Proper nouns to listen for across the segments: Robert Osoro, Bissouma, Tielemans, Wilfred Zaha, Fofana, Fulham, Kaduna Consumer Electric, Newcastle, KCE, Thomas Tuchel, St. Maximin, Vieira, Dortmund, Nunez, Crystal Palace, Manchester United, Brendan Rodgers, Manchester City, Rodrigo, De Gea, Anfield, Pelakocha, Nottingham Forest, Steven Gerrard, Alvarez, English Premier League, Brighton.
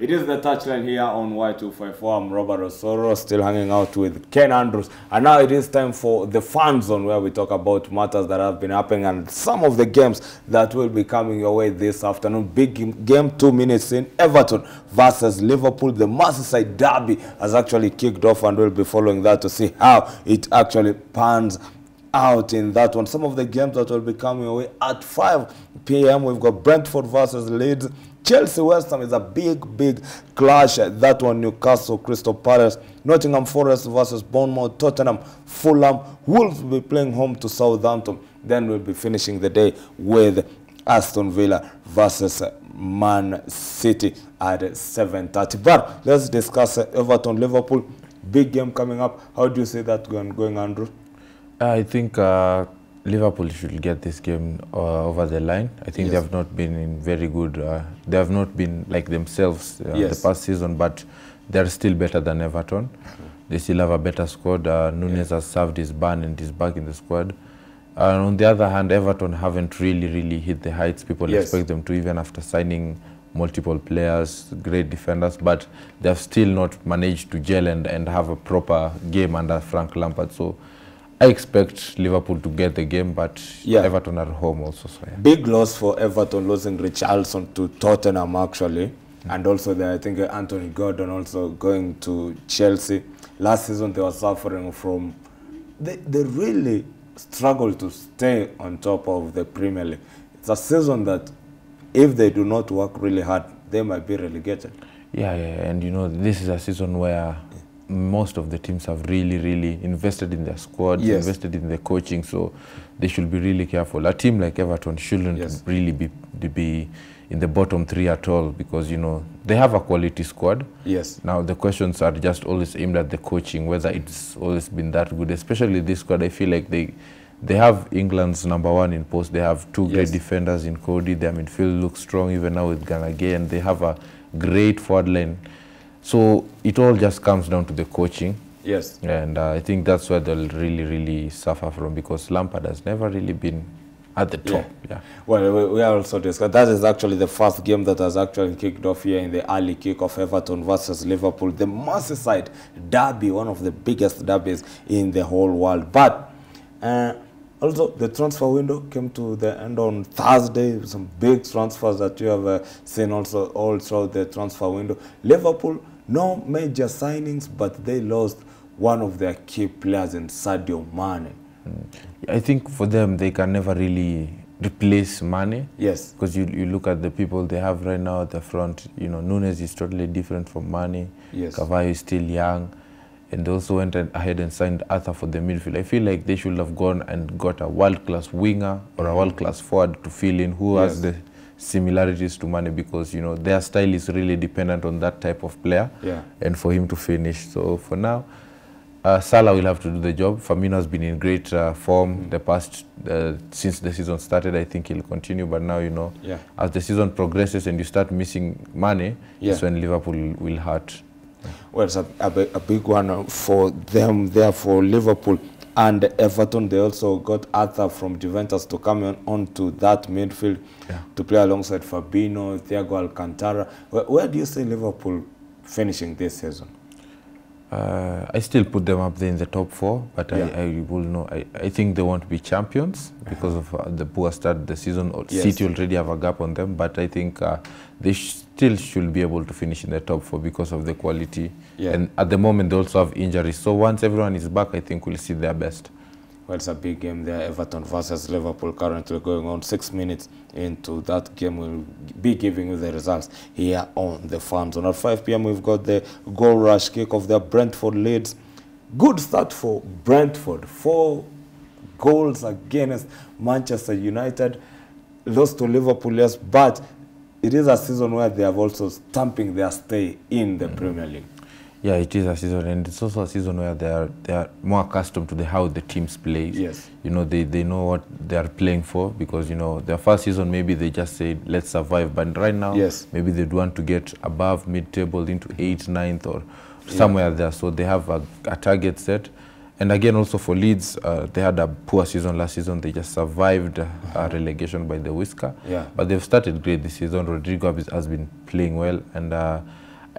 It is the touchline here on Y254. I'm Robert Osoro, still hanging out with Ken Andrews. And now it is time for the fan zone, where we talk about matters that have been happening and some of the games that will be coming your way this afternoon. Big game, 2 minutes in, Everton versus Liverpool. The Merseyside derby has actually kicked off, and we'll be following that to see how it actually pans out in that one. Some of the games that will be coming away at 5 p.m. we've got Brentford versus Leeds, Chelsea West Ham is a big clash, that one. Newcastle Crystal Palace, Nottingham Forest versus Bournemouth, Tottenham Fulham, Wolves will be playing home to Southampton. Then we'll be finishing the day with Aston Villa versus Man City at 7:30. But let's discuss Everton Liverpool. Big game coming up. How do you see that going, Andrew? I think Liverpool should get this game over the line. I think they have not been in very good. They have not been like themselves the past season, but they are still better than Everton. They still have a better squad. Nunez has served his ban and is back in the squad. And on the other hand, Everton haven't really hit the heights people expect them to, even after signing multiple players, great defenders, but they have still not managed to gel and have a proper game under Frank Lampard. So I expect Liverpool to get the game, but Everton are home also. So big loss for Everton, losing Richarlison to Tottenham, actually. And also, I think Anthony Gordon also going to Chelsea. Last season, they were suffering from... They really struggled to stay on top of the Premier League. It's a season that, if they do not work really hard, they might be relegated. And you know, this is a season where most of the teams have really invested in their squads, invested in their coaching, so they should be really careful. A team like Everton shouldn't really be in the bottom three at all, because, you know, they have a quality squad. Now, the questions are just always aimed at the coaching, whether it's always been that good, especially this squad. I feel like they have England's #1 in post. They have two great defenders in Cody. Their midfield looks strong even now with Ganagay, and they have a great forward line. So it all just comes down to the coaching. And I think that's where they'll really suffer from, because Lampard has never really been at the top. Well, we are also discussing. That is actually the first game that has actually kicked off here in the early kick of Everton versus Liverpool. The Merseyside derby, one of the biggest derbies in the whole world. But also, the transfer window came to the end on Thursday. Some big transfers that you have seen also all throughout the transfer window. Liverpool, no major signings, but they lost one of their key players in Sadio Mane. I think for them, they can never really replace Mane. Because you look at the people they have right now at the front. You know, Nunez is totally different from Mane. Cavallo is still young. And they also went ahead and signed Arthur for the midfield. I feel like they should have gone and got a world-class winger or a world-class forward to fill in who has the similarities to Mane, because, you know, their style is really dependent on that type of player and for him to finish. So for now, Salah will have to do the job. Firmino has been in great form the past, since the season started. I think he'll continue, but now, you know, as the season progresses and you start missing Mane, that's when Liverpool will hurt. Well, it's a big one for them there, for Liverpool and Everton. They also got Arthur from Juventus to come on to that midfield to play alongside Fabinho, Thiago Alcantara. Where do you see Liverpool finishing this season? I still put them up there in the top four, but I will know. I think they won't be champions because of the poor start of the season. City already have a gap on them, but I think they still should be able to finish in the top four because of the quality. And at the moment, they also have injuries. So once everyone is back, I think we'll see their best. Well, it's a big game there. Everton versus Liverpool currently going on. 6 minutes into that game, we'll be giving you the results here on the fan zone. At 5 p.m., we've got the goal rush kick of the Brentford Leeds. Good start for Brentford. 4 goals against Manchester United. Lost to Liverpool, yes, but it is a season where they have also stamping their stay in the Premier League. Yeah, it is a season, and it's also a season where they are more accustomed to how the teams play. You know, they know what they are playing for, because, you know, their first season maybe they just said, let's survive, but right now maybe they want to get above mid-table into 8th, 9th or somewhere there. So they have a target set. And again, also for Leeds, they had a poor season last season. They just survived a relegation by the whisker. But they've started great this season. Rodrigo has been playing well, and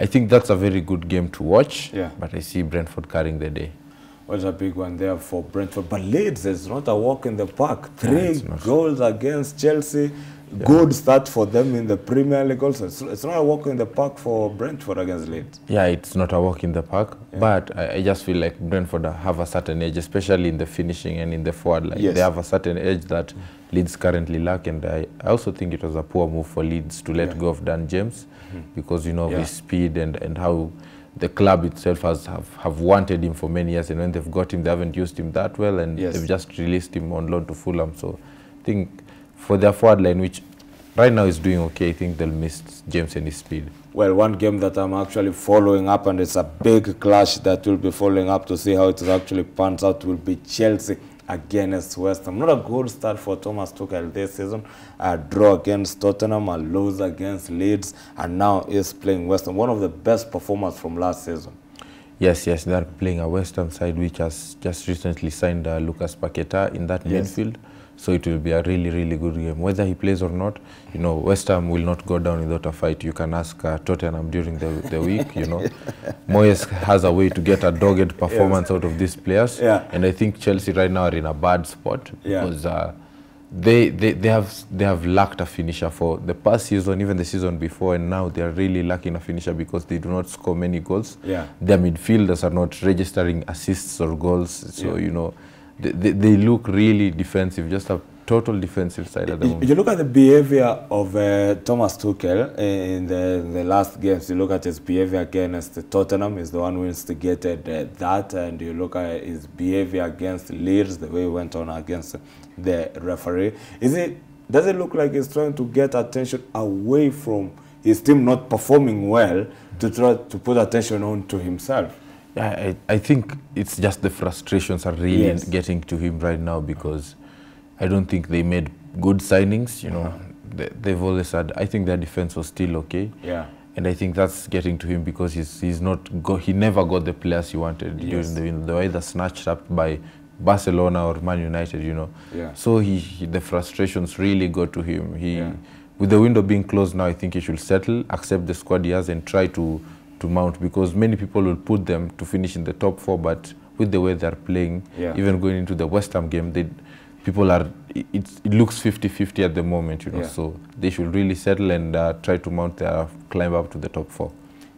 I think that's a very good game to watch. Yeah. But I see Brentford carrying the day. What a big one there for Brentford. But Leeds is not a walk in the park. Three goals against Chelsea. Yeah. Good start for them in the Premier League also. It's not a walk in the park for Brentford against Leeds. Yeah, it's not a walk in the park. Yeah. But I just feel like Brentford have a certain edge, especially in the finishing and in the forward line. Yes. They have a certain edge that Leeds currently lack. And I also think it was a poor move for Leeds to let go of Dan James because, you know, his speed and how the club itself have wanted him for many years. And when they've got him, they haven't used him that well. And they've just released him on loan to Fulham. So I think for their forward line, which right now is doing okay, I think they'll miss James and his speed. Well, one game that I'm actually following up, and it's a big clash that we'll be following up to see how it actually pans out, will be Chelsea against West Ham. Not a good start for Thomas Tuchel this season. A draw against Tottenham, a lose against Leeds, and now is playing West Ham. One of the best performers from last season. Yes, yes, they're playing a West Ham side which has just recently signed Lucas Paqueta in that midfield. So it will be a really, really good game. Whether he plays or not, you know, West Ham will not go down without a fight. You can ask Tottenham during the week, you know. Moyes has a way to get a dogged performance out of these players. Yeah. And I think Chelsea right now are in a bad spot because they have lacked a finisher for the past season, even the season before, and now they are really lacking a finisher because they do not score many goals. Yeah. Their midfielders are not registering assists or goals. So, you know, They look really defensive, just a total defensive side at the moment. You look at the behavior of Thomas Tuchel in the last games. You look at his behavior against Tottenham, he's the one who instigated that. And you look at his behavior against Leeds, the way he went on against the referee. Does it look like he's trying to get attention away from his team not performing well to try to put attention on to himself? I think it's just the frustrations are really getting to him right now because I don't think they made good signings. You know, they've always had. I think their defense was still okay. Yeah. And I think that's getting to him because he never got the players he wanted during the window. They were either snatched up by Barcelona or Man United. You know. Yeah. So the frustrations really got to him. With the window being closed now, I think he should settle, accept the squad he has, and try to mount, because many people will put them to finish in the top four, but with the way they're playing, even going into the West Ham game, it looks 50-50 at the moment, you know, so they should really settle and try to mount their climb up to the top four.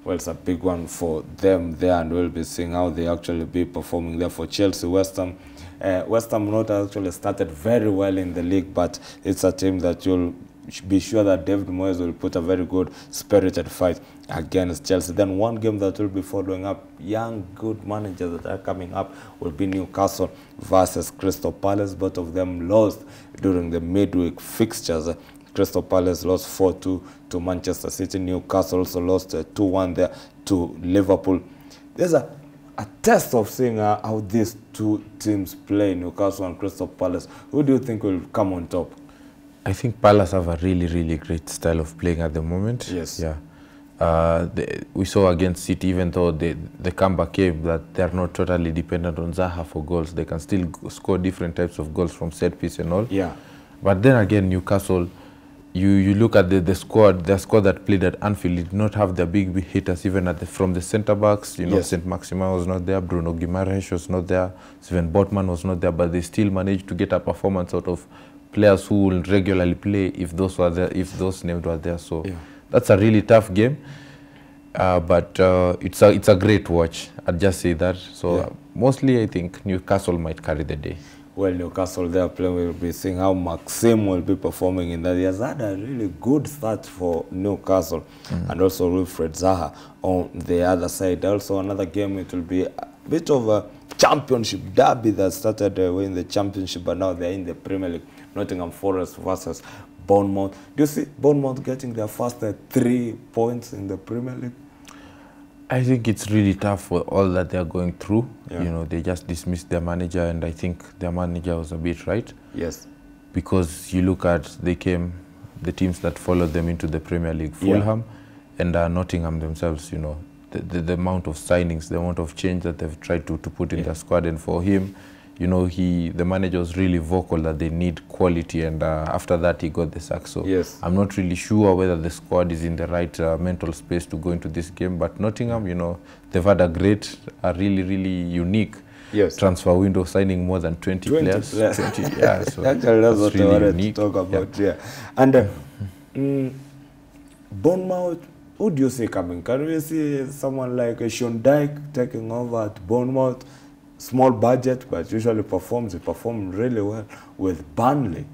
Well, it's a big one for them there, and we'll be seeing how they actually be performing there for Chelsea. West Ham. West Ham not actually started very well in the league, but it's a team that you'll be sure that David Moyes will put a very good spirited fight against Chelsea. Then one game that will be following up, young good managers that are coming up, will be Newcastle versus Crystal Palace. Both of them lost during the midweek fixtures. Crystal Palace lost 4-2 to Manchester City. Newcastle also lost 2-1 there to Liverpool. There's a test of seeing how these two teams play, Newcastle and Crystal Palace. Who do you think will come on top? I think Palace have a really, really great style of playing at the moment. Yes. Yeah. We saw against City, even though the comeback came, that they are not totally dependent on Zaha for goals. They can still score different types of goals from set piece and all. Yeah. But then again, Newcastle, you look at the squad that played at Anfield, did not have the big hitters, even from the centre backs. You know, St. Maximin was not there, Bruno Guimaraes was not there, Sven Botman was not there, but they still managed to get a performance out of players who will regularly play if those names were there. So that's a really tough game, but it's a great watch. I'd just say that. So mostly I think Newcastle might carry the day. Well, Newcastle, they are playing. We'll be seeing how Maxim will be performing in that. He has had a really good start for Newcastle, and also Wilfred Zaha on the other side. Also another game, it will be a bit of a championship derby that started in the championship, but now they're in the Premier League. Nottingham Forest versus Bournemouth. Do you see Bournemouth getting their first 3 points in the Premier League? I think it's really tough for all that they're going through. Yeah. You know, they just dismissed their manager, and I think their manager was a bit right. Yes. Because you look at the teams that followed them into the Premier League, Fulham and Nottingham themselves, you know, the amount of signings, the amount of change that they've tried to put in their squad, and for him, you know, the manager was really vocal that they need quality, and after that he got the sack. So yes, I'm not really sure whether the squad is in the right mental space to go into this game. But Nottingham, you know, they've had a great, a really unique transfer window, signing more than 20 players. 20, yeah, so actually, that's what really I wanted unique. To talk about. Yeah, and Bournemouth. Who do you see coming? Can we see someone like Sean Dyche taking over at Bournemouth? Small budget, but usually performs. He performed really well with Burnley.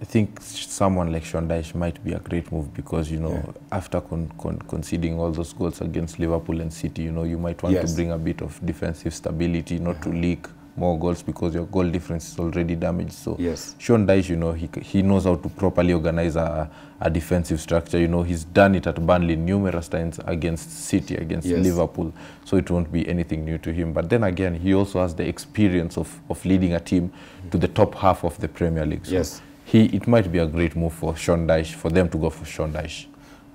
I think someone like Sean Dyche might be a great move because, you know, after conceding all those goals against Liverpool and City, you know, you might want to bring a bit of defensive stability, not to leak more goals because your goal difference is already damaged. So Sean Dyche, you know, he knows how to properly organize a defensive structure. You know, he's done it at Burnley numerous times, against City, against Liverpool. So it won't be anything new to him. But then again, he also has the experience of leading a team to the top half of the Premier League. So it might be a great move for Sean Dyche, for them to go for Sean Dyche.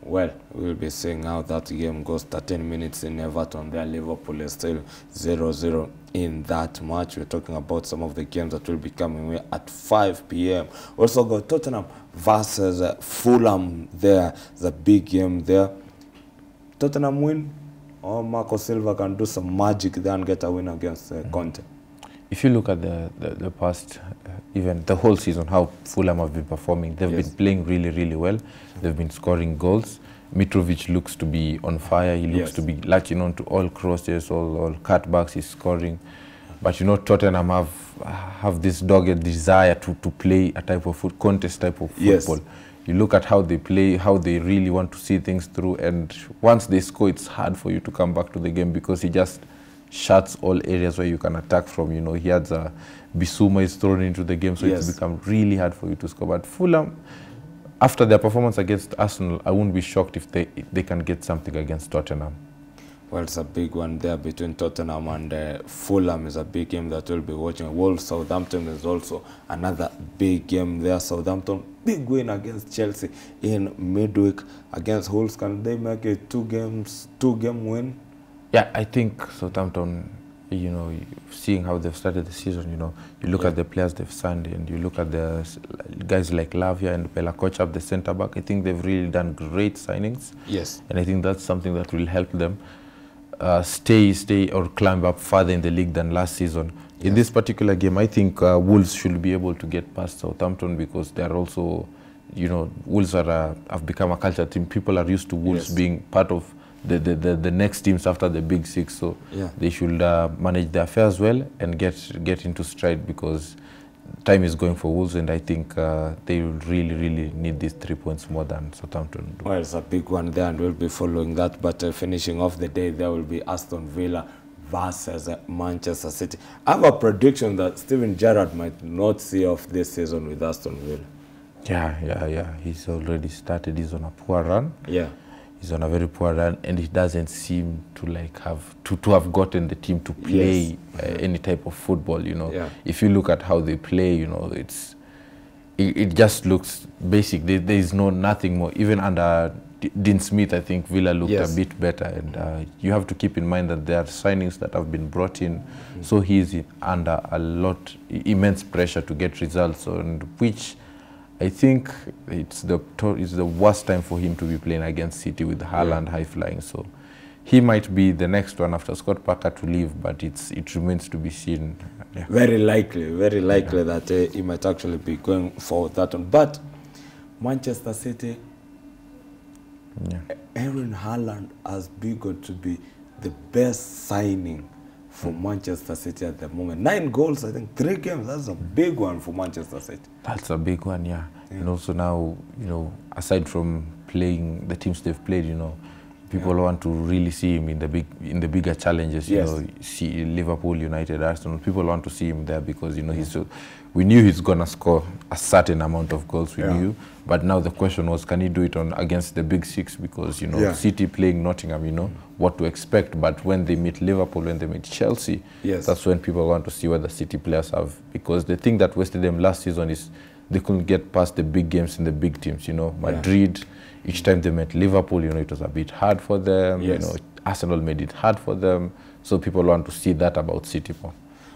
Well, we'll be seeing how that game goes. 13 minutes in Everton, where Liverpool is still 0-0 in that match. We're talking about some of the games that will be coming away at 5 p.m. Also got Tottenham versus Fulham there, the big game there. Tottenham win, or Marco Silva can do some magic there and get a win against Conte. If you look at the past, even the whole season, how Fulham have been performing, they've been playing really well. They've been scoring goals. Mitrovic looks to be on fire. He looks to be latching on to all crosses, all cutbacks. He's scoring. But, you know, Tottenham have this dogged desire to play a type of contest type of football. You look at how they play, how they really want to see things through. And once they score, it's hard for you to come back to the game because he just shuts all areas where you can attack from. You know, he has a Bissouma is thrown into the game, so it's become really hard for you to score. But Fulham, after their performance against Arsenal, I wouldn't be shocked if they can get something against Tottenham. Well, it's a big one there between Tottenham and Fulham. Is a big game that we'll be watching. Wolves, Southampton is also another big game there. Southampton, big win against Chelsea in midweek against Wolves. Can they make a two-game win? Yeah, I think Southampton, you know, seeing how they've started the season, you know, you look at the players they've signed and you look at the guys like Lavia and Pelakocha up the centre-back, I think they've really done great signings. Yes. And I think that's something that will help them stay or climb up further in the league than last season. Yes. In this particular game, I think Wolves should be able to get past Southampton because they're also, you know, Wolves are have become a culture team. People are used to Wolves being part of the next teams after the Big Six, so they should manage their affairs well and get into stride because time is going for Wolves, and I think they really need these 3 points more than Southampton do. Well, it's a big one there, and we'll be following that. But finishing off the day, there will be Aston Villa versus Manchester City. I have a prediction that Steven Gerrard might not see off this season with Aston Villa. Yeah. He's already started. He's on a poor run. Yeah. He's on a very poor run, and he doesn't seem to like have gotten the team to play any type of football. You know, if you look at how they play, you know, it just looks basic. There is nothing more. Even under Dean Smith, I think Villa looked a bit better. And you have to keep in mind that there are signings that have been brought in, so he's under a lot immense pressure to get results, and which. I think it's the worst time for him to be playing against City with Haaland high flying. So he might be the next one after Scott Parker to leave, but it remains to be seen. Yeah. Very likely that he might actually be going for that one. But Manchester City, Erling Haaland has begun to be the best signing for Manchester City at the moment. 9 goals, I think, 3 games. That's a big one for Manchester City. That's a big one, yeah. And also now, you know, aside from playing the teams they've played, you know, people want to really see him in the bigger challenges. You know, see Liverpool, United, Arsenal. People want to see him there because, you know, we knew he's gonna score a certain amount of goals. We knew, but now the question was, can he do it against the Big Six? Because, you know, City playing Nottingham, you know what to expect. But when they meet Liverpool, when they meet Chelsea, that's when people want to see what the City players have. Because the thing that wasted them last season is they couldn't get past the big games in the big teams. You know, Madrid. Each time they met Liverpool, you know, it was a bit hard for them. You know, Arsenal made it hard for them. So people want to see that about City more.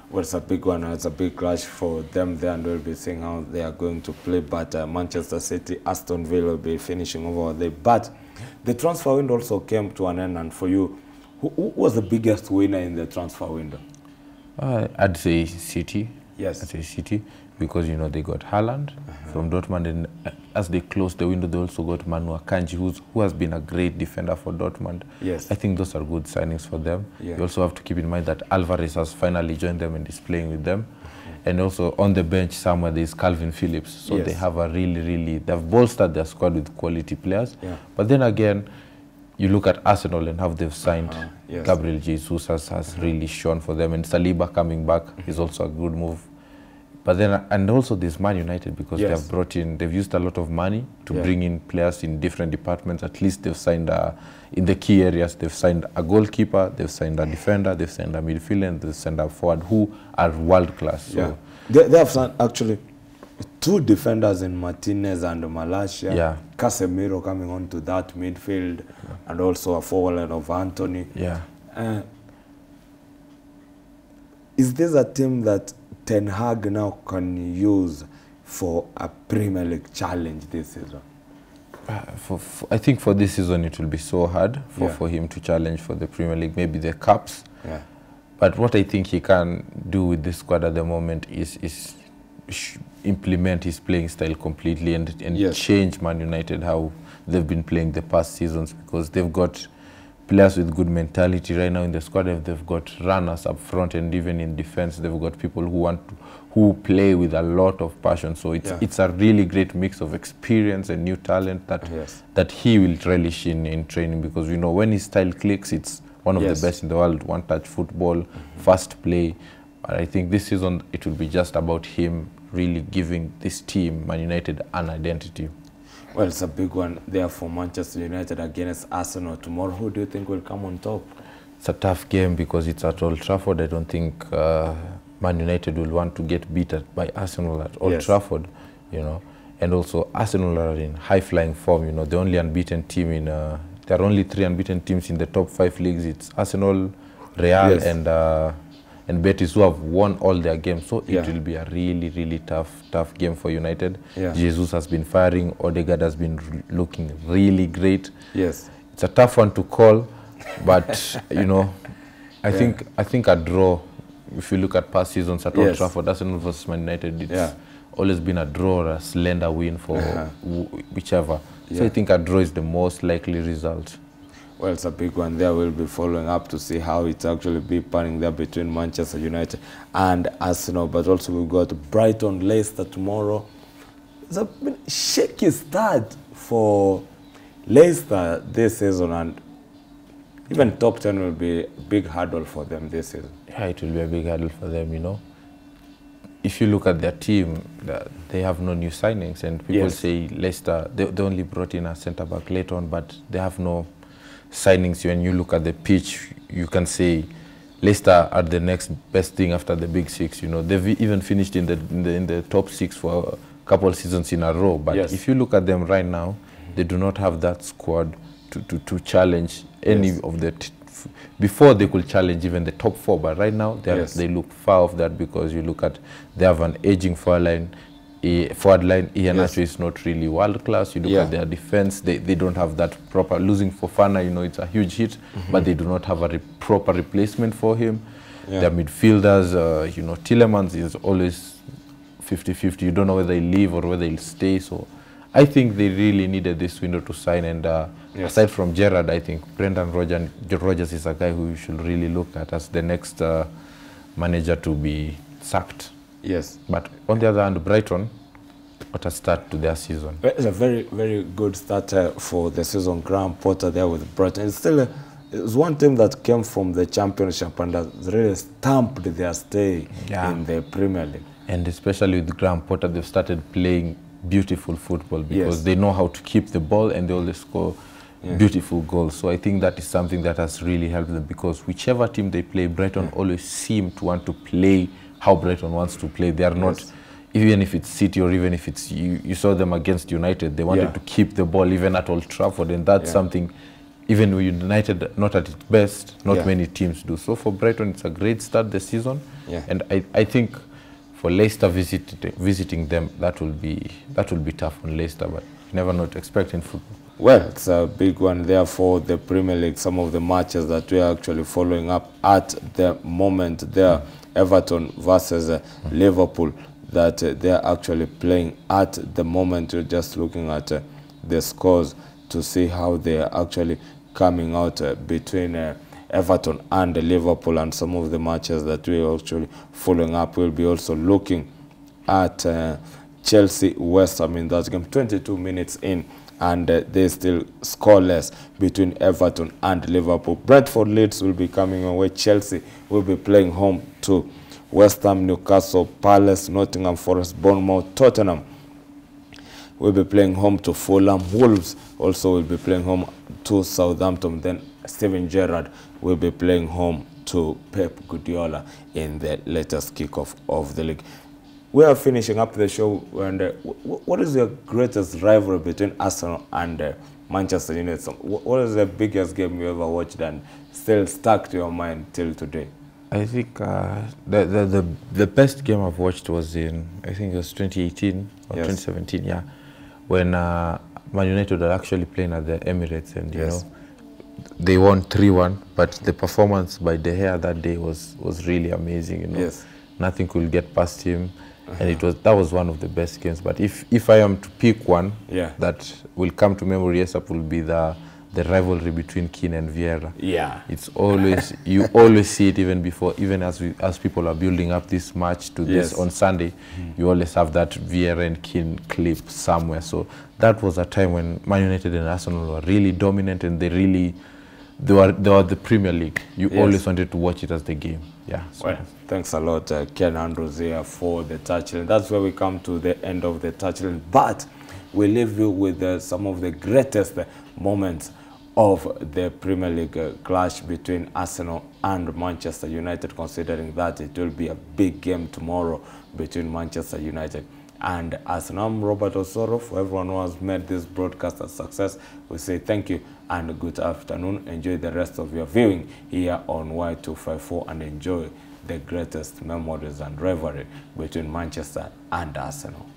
was a big one. It's a big clash for them there, and we'll be seeing how they are going to play. But Manchester City, Aston Villa will be finishing over there. But the transfer window also came to an end. And for you, who was the biggest winner in the transfer window? I'd say City. Yes. I'd say City because, you know, they got Haaland from Dortmund. And as they closed the window, they also got Manu Akanji, who has been a great defender for Dortmund. Yes. I think those are good signings for them. Yeah. You also have to keep in mind that Alvarez has finally joined them and is playing with them. And also on the bench somewhere there's Calvin Phillips. So yes, they have a they've bolstered their squad with quality players. Yeah. But then again, you look at Arsenal and how they've signed Gabriel Jesus has really shone for them, and Saliba coming back is also a good move. But then, and also this Man United, because they have brought in, they've used a lot of money to bring in players in different departments. At least they've signed in the key areas. They've signed a goalkeeper, they've signed a defender, they've signed a midfielder, and they've signed a forward who are world class. So they have signed actually two defenders in Martinez and Malacia. Yeah. Casemiro coming on to that midfield, and also a forward of Anthony. Yeah. Is this a team that Ten Hag now can use for a Premier League challenge this season? I think for this season it will be so hard for him to challenge for the Premier League, maybe the Cups. Yeah. But what I think he can do with this squad at the moment is implement his playing style completely and change Man United, how they've been playing the past seasons, because they've got players with good mentality right now in the squad. They've got runners up front, and even in defense, they've got people who who play with a lot of passion. So it's a really great mix of experience and new talent that he will relish in training, because we know when his style clicks, it's one of the best in the world. One-touch football, fast play. But I think this season it will be just about him really giving this team, Man United, an identity. Well, it's a big one there for Manchester United against Arsenal tomorrow. Who do you think will come on top? It's a tough game because it's at Old Trafford. I don't think Man United will want to get beat by Arsenal at Old Trafford, you know. And also Arsenal are in high-flying form, you know. The only unbeaten team there are only three unbeaten teams in the top five leagues. It's Arsenal, Real, and Betis, who have won all their games. So it will be a really, really tough game for United. Yeah. Jesus has been firing. Odegaard has been looking really great. Yes. It's a tough one to call, but, you know, I think a draw, if you look at past seasons at Old Trafford, Arsenal versus Man United, it's always been a draw or a slender win for whichever. So I think a draw is the most likely result. Well, it's a big one there. We'll be following up to see how it's actually be panning there between Manchester United and Arsenal. But also we've got Brighton, Leicester tomorrow. It's a shaky start for Leicester this season, and even top 10 will be a big hurdle for them this season. Yeah, it will be a big hurdle for them, you know. If you look at their team, they have no new signings, and people say Leicester, they only brought in a centre-back later on, but they have no signings. When you look at the pitch, you can say Leicester are the next best thing after the big six. You know, they've even finished in the top six for a couple of seasons in a row. But if you look at them right now, they do not have that squad to challenge any of the. Before they could challenge even the top four, but right now they look far off that, because you look at they have an aging forward line. Ian Nacho is not really world class. You look at their defense; they don't have that proper. Losing Fofana, you know, it's a huge hit, but they do not have a proper replacement for him. Yeah. Their midfielders, you know, Tielemans is always 50-50. You don't know whether he'll leave or whether he'll stay. So, I think they really needed this window to sign. And aside from Gerrard, I think Brendan Rodgers is a guy who you should really look at as the next manager to be sacked. Yes. But on the other hand, Brighton, what a start to their season. It's a very, very good start for the season. Graham Potter there with Brighton. It's still it's one team that came from the Championship and has really stamped their stay in the Premier League. And especially with Graham Potter, they've started playing beautiful football, because they know how to keep the ball and they always score beautiful goals. So I think that is something that has really helped them, because whichever team they play, Brighton always seem to want to play how Brighton wants to play. They are not, even if it's City or even if it's, you saw them against United, they wanted to keep the ball even at Old Trafford, and that's something Even with United, not at its best, not many teams do. So for Brighton, it's a great start this season. Yeah. And I think for Leicester visiting them, that will be tough on Leicester, but you never know what to expect in football. Well, it's a big one, therefore, the Premier League, some of the matches that we are actually following up at the moment there, Everton versus Liverpool, that they are actually playing at the moment. You're just looking at the scores to see how they are actually coming out between Everton and Liverpool, and some of the matches that we are actually following up. We'll be also looking at Chelsea West Ham in that game, 22 minutes in. And they still scoreless between Everton and Liverpool. Brentford Leeds will be coming away. Chelsea will be playing home to West Ham. Newcastle Palace, Nottingham Forest, Bournemouth, Tottenham will be playing home to Fulham. Wolves also will be playing home to Southampton. Then Steven Gerrard will be playing home to Pep Guardiola in the latest kickoff of the league. We are finishing up the show, and what is your greatest rivalry between Arsenal and Manchester United? What is the biggest game you ever watched and still stuck to your mind till today? I think the best game I've watched was in, I think it was 2018 or 2017, when Man United were actually playing at the Emirates, and you know, they won 3-1, but the performance by De Gea that day was really amazing. You know, nothing could get past him. And that was one of the best games. But if I am to pick one that will come to memory, it will be the rivalry between Keane and Vieira. Yeah, it's always you see it even as people are building up this match to this on Sunday, you always have that Vieira and Keane clip somewhere. So that was a time when Man United and Arsenal were really dominant, and they were the Premier League. You always wanted to watch it as the game. Yeah. So well, thanks a lot, Ken Andrews here for the touchline. That's where we come to the end of the touchline. But we leave you with some of the greatest moments of the Premier League clash between Arsenal and Manchester United, considering that it will be a big game tomorrow between Manchester United and Arsenal. I'm Robert Osoro. For everyone who has made this broadcast a success, we say thank you and good afternoon. Enjoy the rest of your viewing here on Y254 and enjoy the greatest memories and rivalry between Manchester and Arsenal.